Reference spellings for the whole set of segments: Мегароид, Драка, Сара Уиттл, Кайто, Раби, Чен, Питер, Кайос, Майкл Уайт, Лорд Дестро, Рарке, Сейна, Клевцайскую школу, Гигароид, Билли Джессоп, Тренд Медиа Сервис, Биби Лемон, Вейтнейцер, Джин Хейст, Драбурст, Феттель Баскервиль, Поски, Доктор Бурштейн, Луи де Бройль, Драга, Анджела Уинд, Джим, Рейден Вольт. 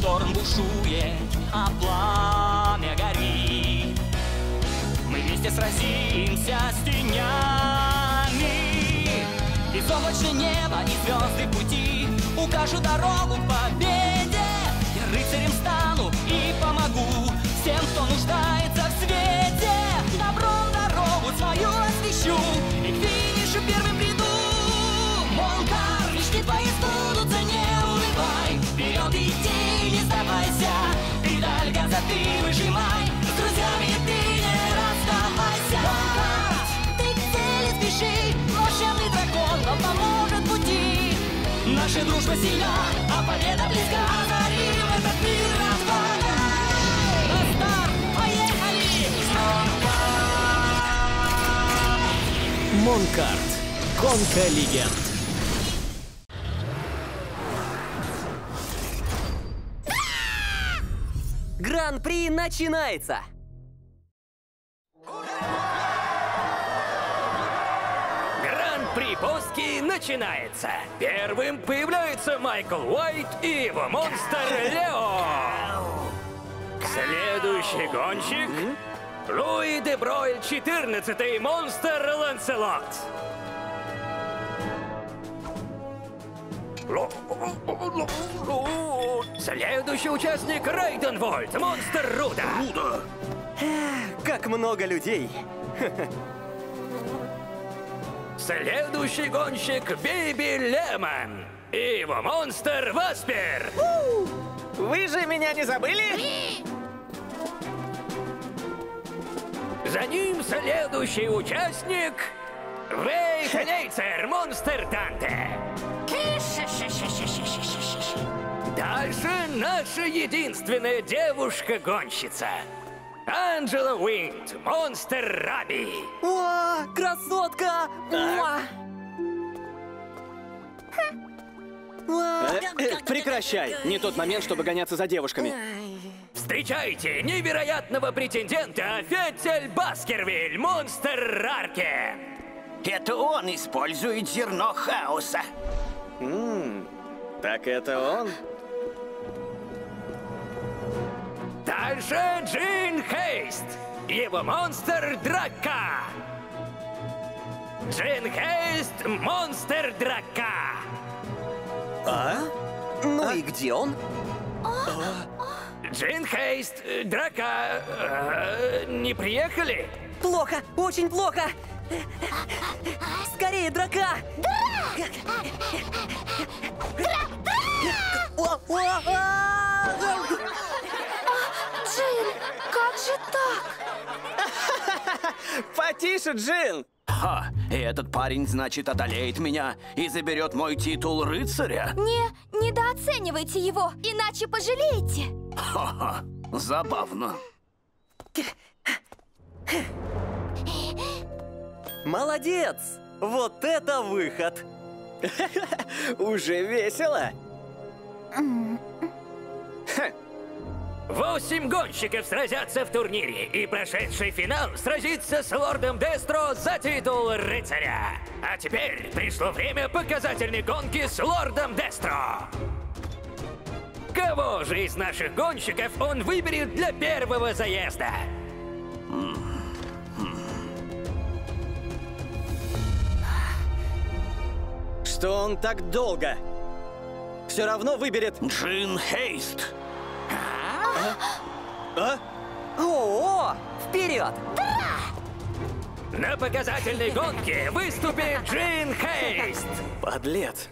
Шторм бушует, а пламя горит. Мы вместе сразимся с тенями. Из облачного неба и звезды пути укажут дорогу к победе. Я рыцарем стану и помогу всем, кто нуждается в свете. Добром дорогу свою освещу и к финишу первым приду. Монкарт, мечты твои сбудутся, не улыбай. Вперед иди, не сдавайся, педаль газа ты выжимай. С друзьями ты не расставайся. Монкарт, ты к цели спеши, волшебный дракон вам поможет в пути. Наша дружба сильна, а победа близка. Озарим этот мир разгадой. На старт, поехали! Монкарт. Гонка легенд. Гран-при начинается! Гран-при Поски начинается! Первым появляется Майкл Уайт и его монстр Лео! Следующий гонщик — Луи де Бройль, 14-й монстр Ланселот! Следующий участник — Рейден Вольт, монстр Руда. Руда. Как много людей. Следующий гонщик — Биби Лемон и его монстр Васпер. Вы же меня не забыли? За ним следующий участник — Вейтнейцер, монстр Данте. Дальше наша единственная девушка-гонщица — Анджела Уинд, монстр Раби. О, красотка! Прекращай! Не тот момент, чтобы гоняться за девушками. Встречайте невероятного претендента — Феттель Баскервиль, монстр Рарке. Это он использует зерно хаоса. Так это он? Дальше Джин Хейст, его монстр Драка. Джин Хейст, монстр Драка. И где он? Джин Хейст, Драка, не приехали? Плохо, очень плохо. Скорее, Драка! Джин, как же так? Потише, Джин! Этот парень, значит, одолеет меня и заберет мой титул рыцаря? Недооценивайте его, иначе пожалеете. Забавно. Молодец! Вот это выход! Уже весело! 8 гонщиков сразятся в турнире, и прошедший финал сразится с Лордом Дестро за титул рыцаря. А теперь пришло время показательной гонки с Лордом Дестро. Кого же из наших гонщиков он выберет для первого заезда? Что он так долго? Все равно выберет Джин Хейст. О-о-о! Вперед! Да! На показательной гонке выступит Джин Хейст. Подлец!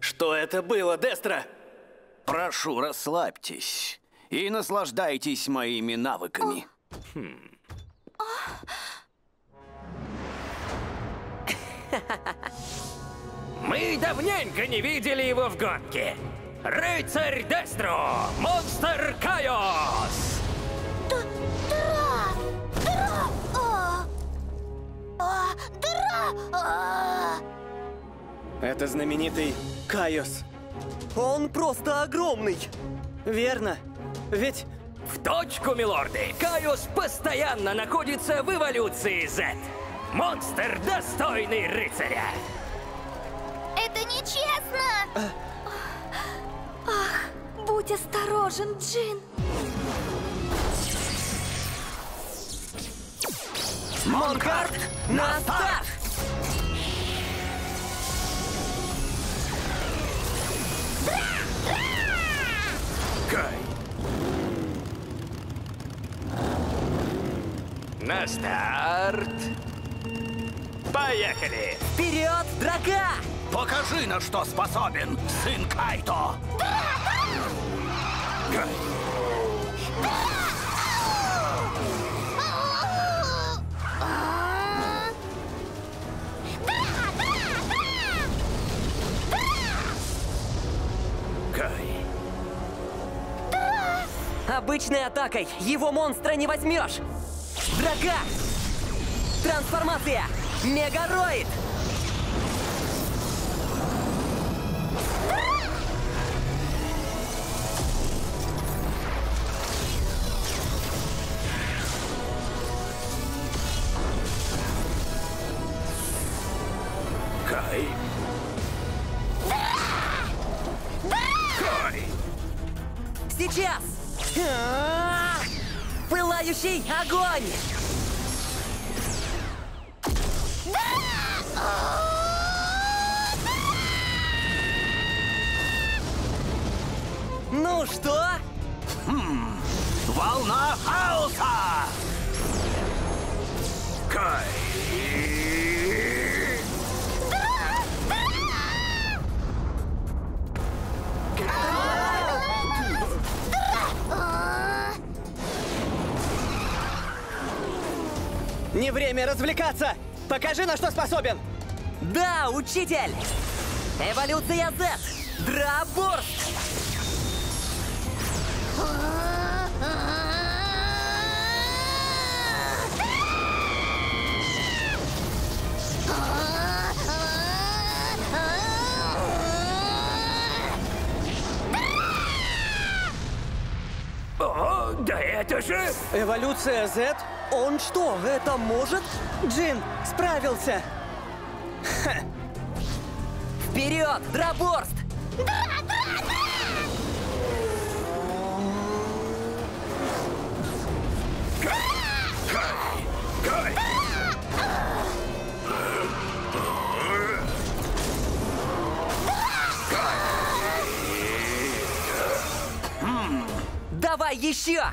Что это было, Дестро? Прошу, расслабьтесь и наслаждайтесь моими навыками. Мы давненько не видели его в гонке. Рыцарь Дестро, монстр Кайос. Это знаменитый Кайос. Он просто огромный. Верно? Ведь... В точку, милорды! Кайос постоянно находится в эволюции Z. Монстр, достойный рыцаря. Это нечестно! Ах, будь Будь осторожен, Джин. Монкарт на старт! Кай! На старт! Поехали! Вперед, драга! Покажи, на что способен сын Кайто! Кай! Обычной атакой его монстра не возьмешь! Драга! Трансформация! Мегароид! Огонь! Ну что? Волна хаоса! Кай! Не время развлекаться! Покажи, на что способен! Да, учитель! Эволюция Z! Драбурст! О, да это же... Эволюция Z? Он что, это может? Джин справился! Ха. Вперед, Драборст! Давай еще!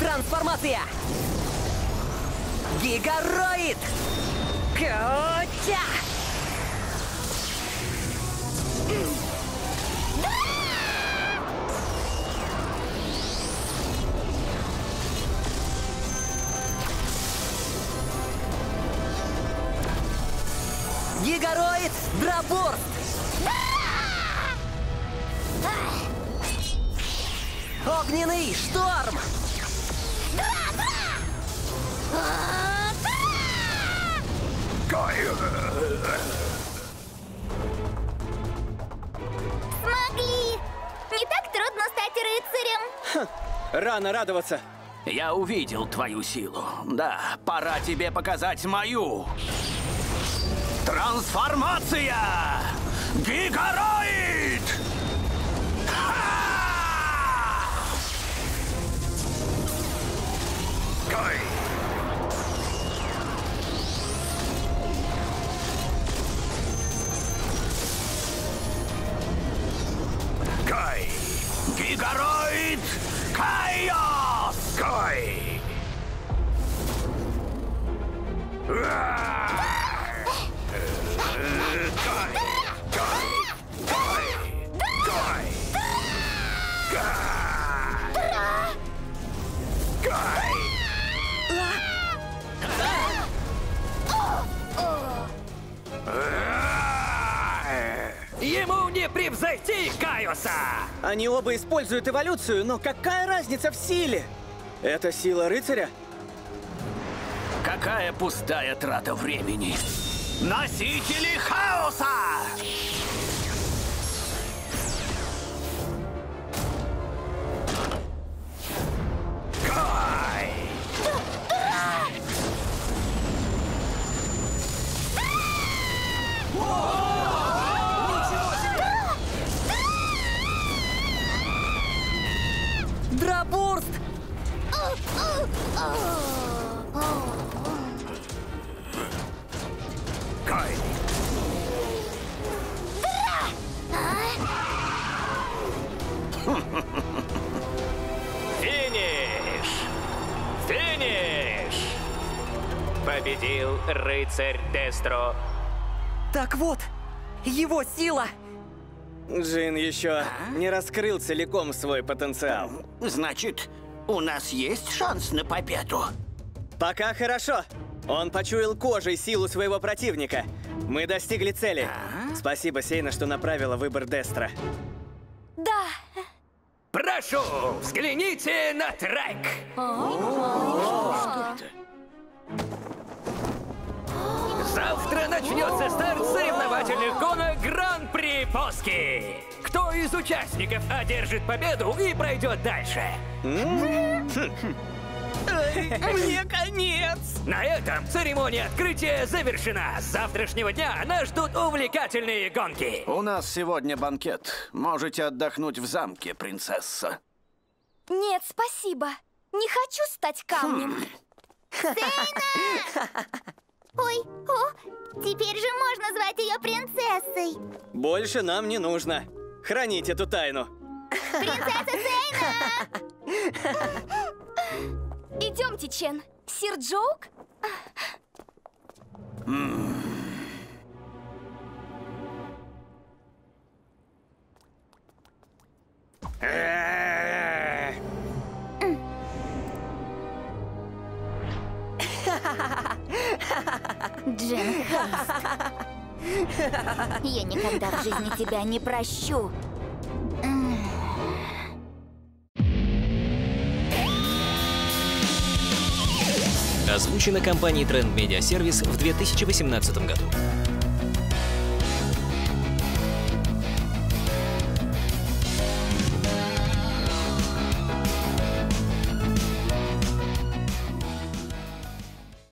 Трансформация! Гигароид! Крутя! Гигароид Драборд! Огненный шторм! Смогли! Не так трудно стать рыцарем. Ха, рано радоваться. Я увидел твою силу. Да, пора тебе показать мою. Трансформация! Гигароид! Кай! Гигароид Кайос! Кай! Ему не превзойти Кайоса! Они оба используют эволюцию, но какая разница в силе? Это сила рыцаря? Какая пустая трата времени! Носители хаоса! Кай! О! Победил рыцарь Дестро. Так вот, его сила. Джин еще не раскрыл целиком свой потенциал. Значит, у нас есть шанс на победу? Пока хорошо. Он почуял кожей силу своего противника. Мы достигли цели. Спасибо, Сейна, что направила выбор Дестро. Да. Прошу, взгляните на трек. Что это? Завтра начнется старт соревновательных гонок Гран-при Поски. Кто из участников одержит победу и пройдет дальше? Мне конец! На этом церемония открытия завершена. С завтрашнего дня нас ждут увлекательные гонки. У нас сегодня банкет. Можете отдохнуть в замке, принцесса. Нет, спасибо. Не хочу стать камнем. Сейна! Ой, о, теперь же можно звать ее принцессой. Больше нам не нужно. Храните эту тайну. Принцесса Сейна! Идемте, Чен. Сир Джоук? Джин Хейст, я никогда в жизни тебя не прощу. Озвучено компанией Тренд Медиа Сервис в 2018 году.